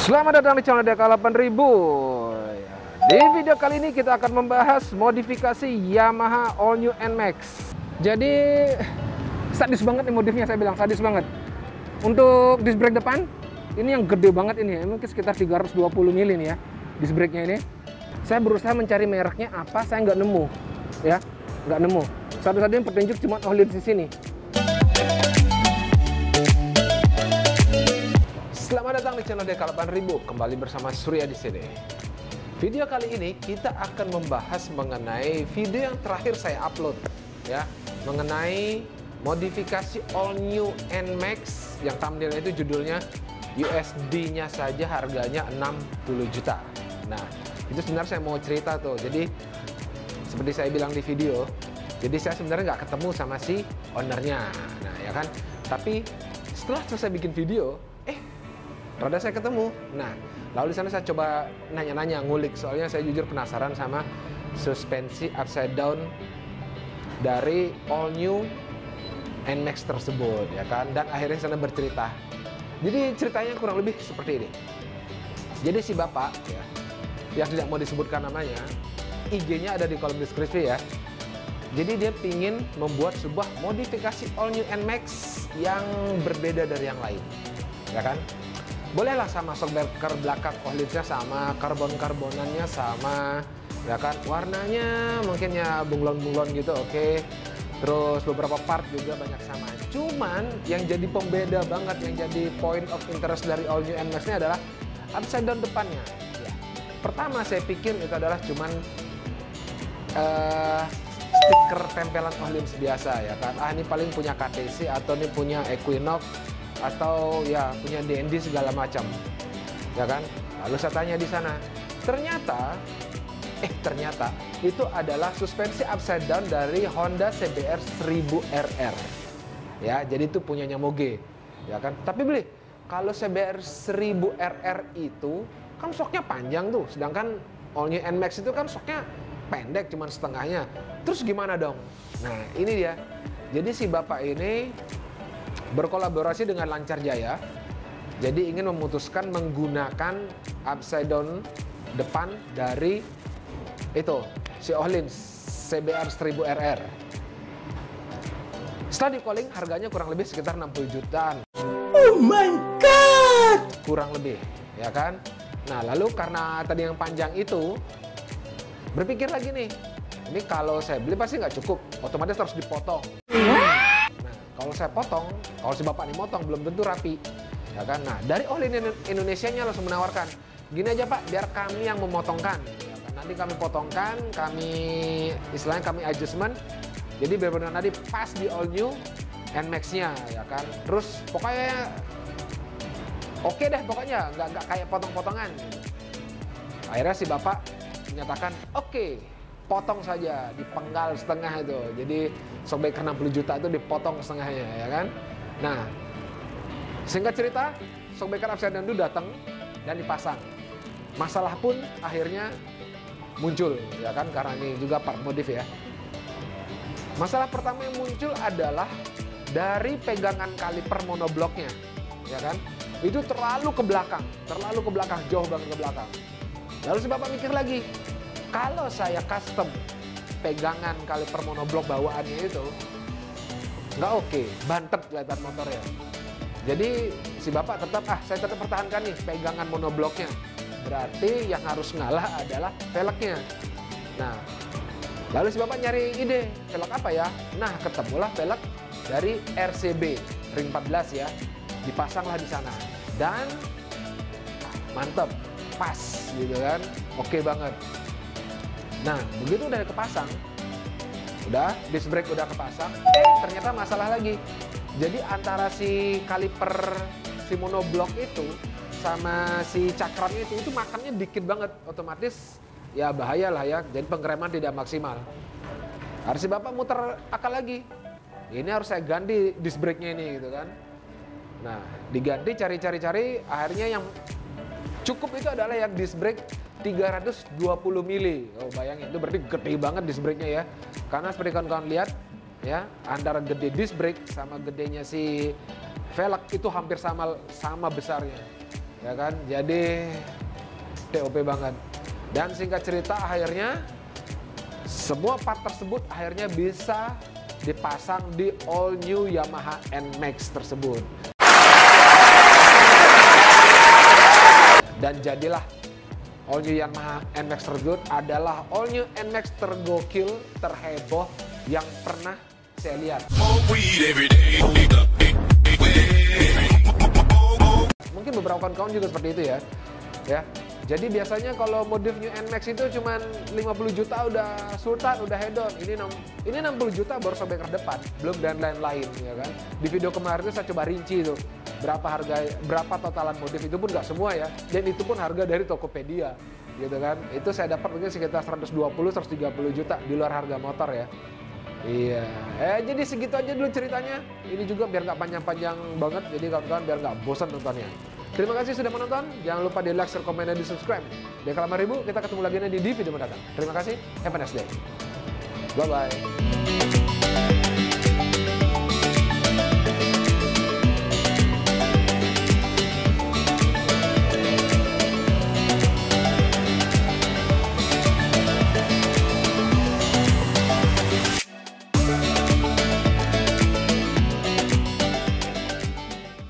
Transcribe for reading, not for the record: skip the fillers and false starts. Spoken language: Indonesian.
Selamat datang di channel DK8000. Di video kali ini kita akan membahas modifikasi Yamaha All New Nmax. Jadi sadis banget nih modifnya, saya bilang sadis banget. Untuk disc brake depan ini yang gede banget ini ya, mungkin sekitar 320 mili nih ya disc brake-nya ini. Saya berusaha mencari mereknya apa, saya nggak nemu ya, nggak nemu. Satu-satunya petunjuk cuma Ohlins di sini. Selamat datang di channel DK8000, kembali bersama Surya di sini. Video kali ini kita akan membahas mengenai video yang terakhir saya upload ya, mengenai modifikasi All New Nmax yang thumbnailnya itu judulnya USD-nya saja harganya 60 juta. Nah, itu sebenarnya saya mau cerita tuh. Jadi seperti saya bilang di video, jadi saya sebenarnya nggak ketemu sama si ownernya. Nah, ya kan? Tapi setelah selesai bikin video, rada saya ketemu. Nah, lalu di sana saya coba nanya-nanya, ngulik, soalnya saya jujur penasaran sama suspensi upside down dari All New Nmax tersebut, ya kan? Dan akhirnya sana bercerita. Jadi ceritanya kurang lebih seperti ini. Jadi si bapak, ya, yang tidak mau disebutkan namanya, IG-nya ada di kolom deskripsi ya. Jadi dia pingin membuat sebuah modifikasi All New Nmax yang berbeda dari yang lain, ya kan? Bolehlah sama shockbreaker belakang Ohlinsnya, sama karbon-karbonannya, sama ya kan warnanya mungkin ya bunglon-bunglon gitu, oke. Terus beberapa part juga banyak sama. Cuman yang jadi pembeda banget, yang jadi point of interest dari All New Nmax-nya adalah upside down depannya. Ya. Pertama saya pikir itu adalah cuman stiker tempelan Ohlins biasa ya kan. Ah, ini paling punya KTC atau ini punya Equinox, atau ya punya D&D segala macam, ya kan? Lalu saya tanya di sana, ternyata itu adalah suspensi upside down dari Honda CBR1000RR, ya. Jadi itu punyanya Moge, ya kan? Tapi beli kalau CBR1000RR itu kan soknya panjang tuh, sedangkan All New Nmax itu kan soknya pendek, cuman setengahnya. Terus gimana dong? Nah ini dia. Jadi si bapak ini berkolaborasi dengan Lancar Jaya, jadi ingin memutuskan menggunakan upside down depan dari itu si Ohlins CBR1000RR. Setelah di calling harganya kurang lebih sekitar 60 jutaan. Oh my god, kurang lebih ya kan. Nah lalu karena tadi yang panjang itu, berpikir lagi nih, ini kalau saya beli pasti nggak cukup, otomatis harus dipotong. Kalau saya potong, kalau si bapak ini motong belum tentu rapi, ya kan? Nah dari Ohlins Indonesia-nya langsung menawarkan, gini aja pak, biar kami yang memotongkan, ya kan? Nanti kami potongkan, istilahnya kami adjustment, jadi benar-benar nanti pas di All New Nmax-nya, ya kan? Terus pokoknya oke deh, pokoknya nggak kayak potong-potongan. Akhirnya si bapak menyatakan oke. Potong saja, dipenggal setengah itu. Jadi shockbreaker 60 juta itu dipotong setengahnya, ya kan? Nah, singkat cerita, shockbreaker upside down itu datang dan dipasang. Masalah pun akhirnya muncul, ya kan? Karena ini juga part modif ya. Masalah pertama yang muncul adalah dari pegangan kaliper monobloknya, ya kan? Itu terlalu ke belakang, jauh banget ke belakang. Lalu si bapak mikir lagi, kalau saya custom pegangan kaliper monoblok bawaannya itu nggak oke, bantet kelihatan motornya. Jadi si bapak tetap, saya tetap pertahankan nih pegangan monobloknya. Berarti yang harus ngalah adalah velgnya. Nah, lalu si bapak nyari ide, velg apa ya? Nah, ketemulah velg dari RCB, ring 14 ya. Dipasanglah di sana. Dan mantep, pas gitu kan, oke banget. Nah, begitu udah kepasang, udah disc brake udah kepasang, ternyata masalah lagi. Jadi antara si kaliper, si monoblok itu sama si cakramnya itu makannya dikit banget, otomatis ya bahaya lah ya. Jadi pengereman tidak maksimal. Harus si bapak muter akal lagi. Ini harus saya ganti disc brake-nya ini gitu kan. Nah, diganti cari-cari, akhirnya yang cukup itu adalah yang disc brake 320 mili, oh bayangin itu berarti gede banget disc brake-nya ya. Karena seperti kawan-kawan lihat ya, antara gede disc brake sama gedenya si velg itu hampir sama besarnya. ya kan, jadi TOP banget. Dan singkat cerita akhirnya semua part tersebut akhirnya bisa dipasang di all new Yamaha Nmax tersebut. Dan jadilah all new Yamaha Nmax tersebut adalah all new Nmax tergokil, terheboh yang pernah saya lihat. Mungkin beberapa kawan-kawan juga seperti itu ya. Jadi biasanya kalau modif new Nmax itu cuman 50 juta udah sultan, udah hedon. Ini 60 juta baru sobek ke depan, belum dan lain-lain ya kan. Di video kemarin itu saya coba rinci itu berapa harga, berapa totalan modif, itu pun nggak semua ya. Dan itu pun harga dari Tokopedia gitu kan. Itu saya dapat mungkin sekitar 120-130 juta di luar harga motor ya. Iya, jadi segitu aja dulu ceritanya. Ini juga biar nggak panjang-panjang banget, jadi kawan-kawan biar nggak bosan nontonnya. Terima kasih sudah menonton, jangan lupa di like, share, komen, dan di subscribe. Dan kalau 5000, kita ketemu lagi nanti di video mendatang. Terima kasih, have a nice day. Bye-bye.